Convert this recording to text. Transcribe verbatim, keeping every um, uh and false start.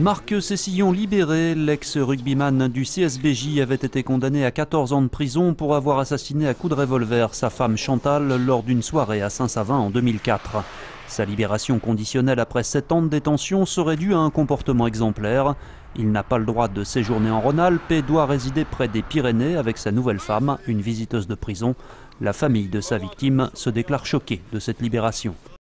Marc Cécillon libéré, l'ex-rugbyman du C S B J avait été condamné à quatorze ans de prison pour avoir assassiné à coups de revolver sa femme Chantal lors d'une soirée à Saint-Savin en deux mille quatre. Sa libération conditionnelle après sept ans de détention serait due à un comportement exemplaire. Il n'a pas le droit de séjourner en Rhône-Alpes et doit résider près des Pyrénées avec sa nouvelle femme, une visiteuse de prison. La famille de sa victime se déclare choquée de cette libération.